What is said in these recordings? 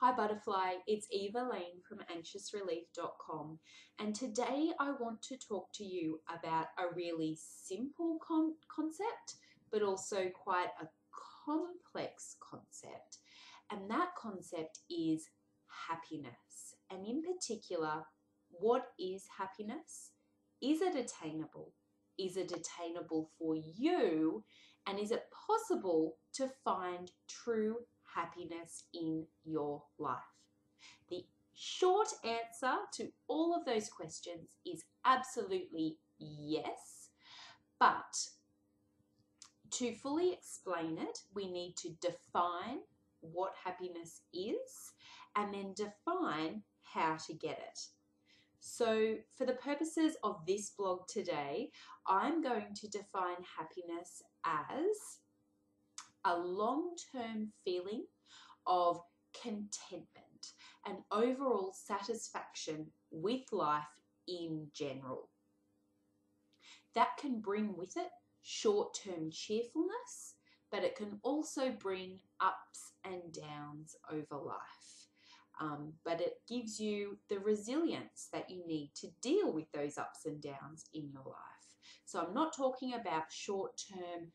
Hi Butterfly, it's Eva Lane from AnxiousRelief.com, and today I want to talk to you about a really simple concept but also quite a complex concept, and that concept is happiness. And in particular, what is happiness? Is it attainable? Is it attainable for you? And is it possible to find true happiness in your life? The short answer to all of those questions is absolutely yes. But to fully explain it, we need to define what happiness is and then define how to get it. So for the purposes of this blog today, I'm going to define happiness as a long-term feeling of contentment and overall satisfaction with life in general. That can bring with it short-term cheerfulness, but it can also bring ups and downs over life. But it gives you the resilience that you need to deal with those ups and downs in your life. So I'm not talking about short-term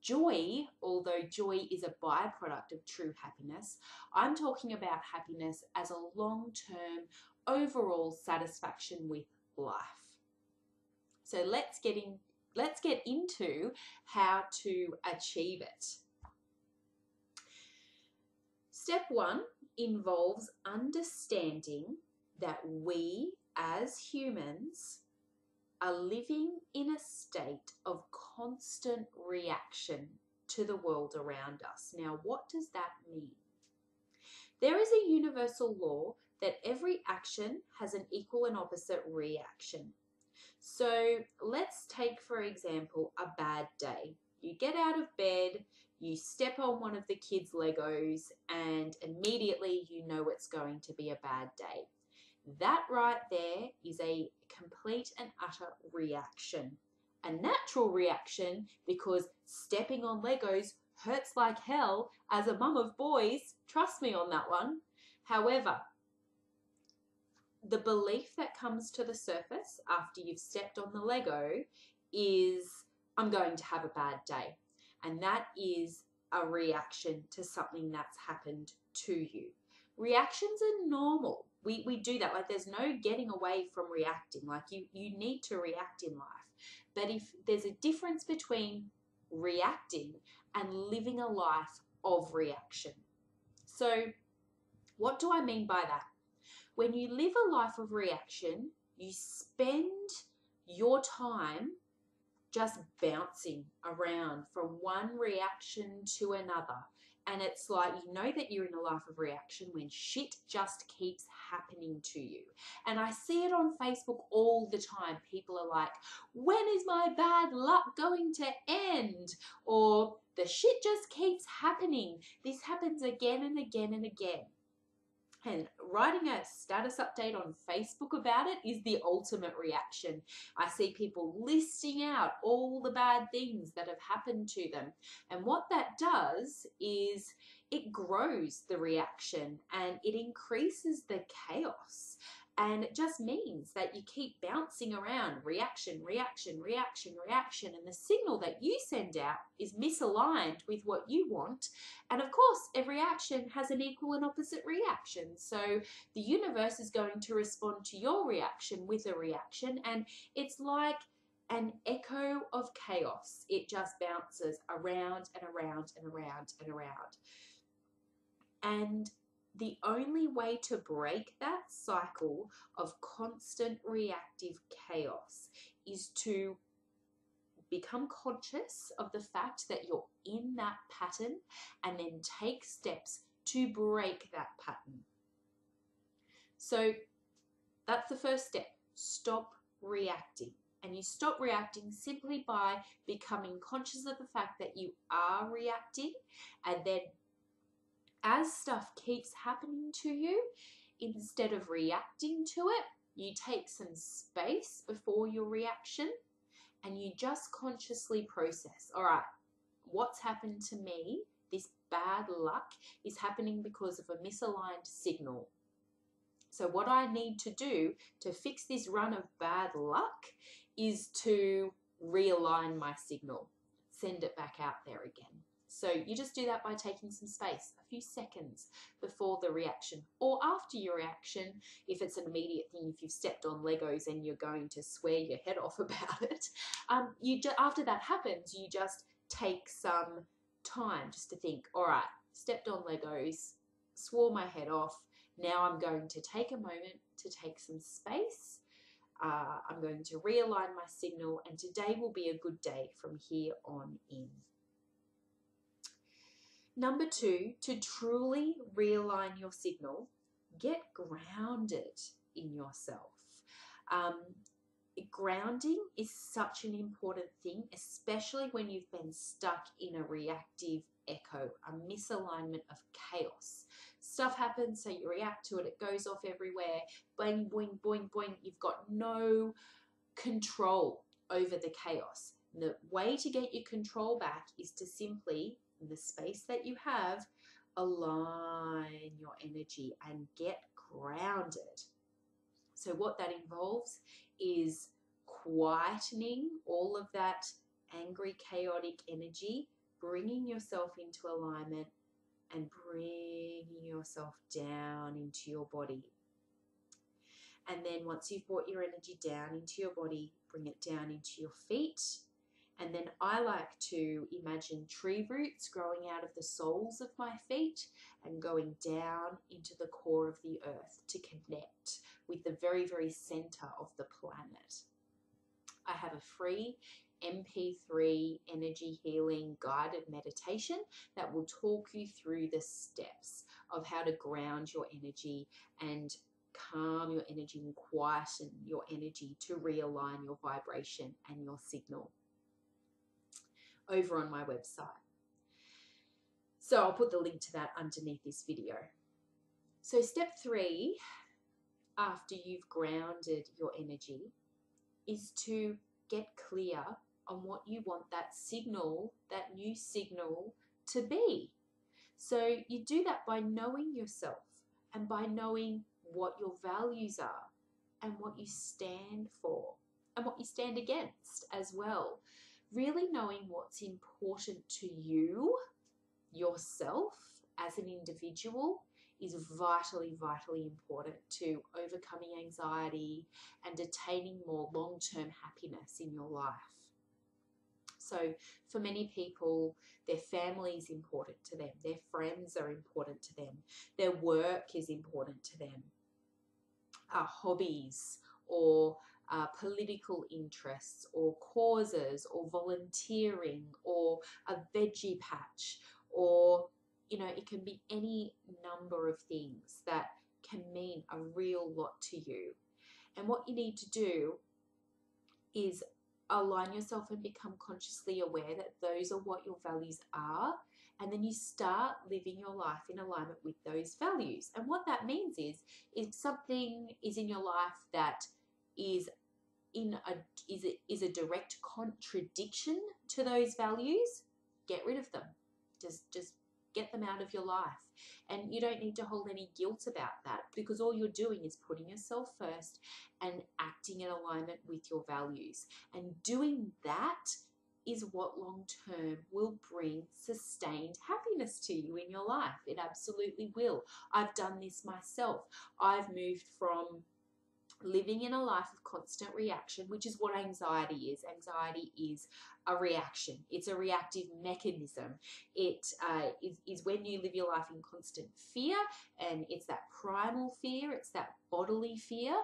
joy, although joy is a byproduct of true happiness. I'm talking about happiness as a long-term overall satisfaction with life. So let's get into how to achieve it. Step one involves understanding that we as humans are living in a state of constant reaction to the world around us. Now, what does that mean? There is a universal law that every action has an equal and opposite reaction. So let's take, for example, a bad day. You get out of bed, you step on one of the kids' Legos, and immediately you know it's going to be a bad day. That right there is a complete and utter reaction. A natural reaction, because stepping on Legos hurts like hell as a mum of boys. Trust me on that one. However, the belief that comes to the surface after you've stepped on the Lego is, I'm going to have a bad day. And that is a reaction to something that's happened to you. Reactions are normal. We do that. Like, there's no getting away from reacting. Like, you need to react in life. But if there's a difference between reacting and living a life of reaction. So what do I mean by that? When you live a life of reaction, you spend your time just bouncing around from one reaction to another. And it's like, you know that you're in a life of reaction when shit just keeps happening to you. And I see it on Facebook all the time. People are like, when is my bad luck going to end? Or the shit just keeps happening. This happens again and again and again. And writing a status update on Facebook about it is the ultimate reaction. I see people listing out all the bad things that have happened to them. And what that does is it grows the reaction and it increases the chaos. And it just means that you keep bouncing around, reaction, reaction, reaction, reaction. And the signal that you send out is misaligned with what you want. And of course, every action has an equal and opposite reaction. So the universe is going to respond to your reaction with a reaction. And it's like an echo of chaos. It just bounces around and around and around and around. And the only way to break that cycle of constant reactive chaos is to become conscious of the fact that you're in that pattern and then take steps to break that pattern. So that's the first step. Stop reacting. And you stop reacting simply by becoming conscious of the fact that you are reacting, and then as stuff keeps happening to you, instead of reacting to it, you take some space before your reaction and you just consciously process, all right, what's happened to me? This bad luck is happening because of a misaligned signal. So what I need to do to fix this run of bad luck is to realign my signal, send it back out there again. So you just do that by taking some space, a few seconds before the reaction or after your reaction. If it's an immediate thing, if you've stepped on Legos and you're going to swear your head off about it, after that happens, you just take some time just to think, all right, stepped on Legos, swore my head off. Now I'm going to take a moment to take some space. I'm going to realign my signal, and today will be a good day from here on in. Number two, to truly realign your signal, get grounded in yourself. Grounding is such an important thing, especially when you've been stuck in a reactive echo, a misalignment of chaos. Stuff happens, so you react to it, it goes off everywhere, boing, boing, boing, boing. You've got no control over the chaos. And the way to get your control back is to simply, in the space that you have, align your energy and get grounded. So what that involves is quietening all of that angry, chaotic energy, bringing yourself into alignment and bringing yourself down into your body. And then once you've brought your energy down into your body, bring it down into your feet. And then I like to imagine tree roots growing out of the soles of my feet and going down into the core of the earth to connect with the very, very center of the planet. I have a free MP3 energy healing guided meditation that will talk you through the steps of how to ground your energy and calm your energy and quieten your energy to realign your vibration and your signal, over on my website. So I'll put the link to that underneath this video. So step three, after you've grounded your energy, is to get clear on what you want that signal, that new signal, to be. So you do that by knowing yourself and by knowing what your values are and what you stand for and what you stand against as well. Really knowing what's important to you, yourself, as an individual is vitally, vitally important to overcoming anxiety and attaining more long-term happiness in your life. So for many people, their family is important to them, their friends are important to them, their work is important to them, our hobbies or political interests or causes or volunteering or a veggie patch, or you know, it can be any number of things that can mean a real lot to you. And what you need to do is align yourself and become consciously aware that those are what your values are, and then you start living your life in alignment with those values. And what that means is, if something is in your life that is a direct contradiction to those values, get rid of them. Just get them out of your life. And you don't need to hold any guilt about that, because all you're doing is putting yourself first and acting in alignment with your values. And doing that is what long-term will bring sustained happiness to you in your life. It absolutely will. I've done this myself. I've moved from living in a life of constant reaction, which is what anxiety is. Anxiety is a reaction. It's a reactive mechanism. It is when you live your life in constant fear, and it's that primal fear, it's that bodily fear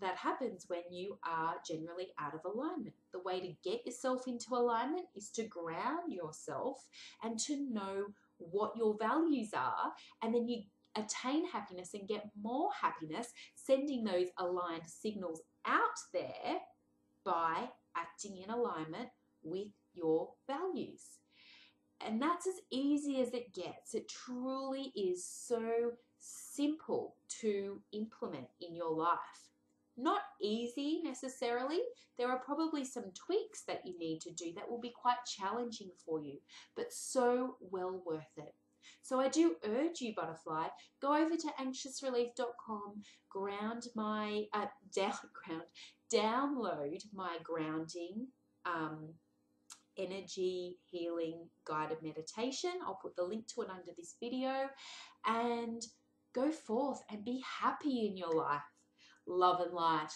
that happens when you are generally out of alignment. The way to get yourself into alignment is to ground yourself and to know what your values are, and then you attain happiness and get more happiness, sending those aligned signals out there by acting in alignment with your values. And that's as easy as it gets. It truly is so simple to implement in your life. Not easy necessarily. There are probably some tweaks that you need to do that will be quite challenging for you, but so well worth it. So I do urge you, butterfly, go over to AnxiousRelief.com, download my grounding energy healing guided meditation. I'll put the link to it under this video, and go forth and be happy in your life. Love and light.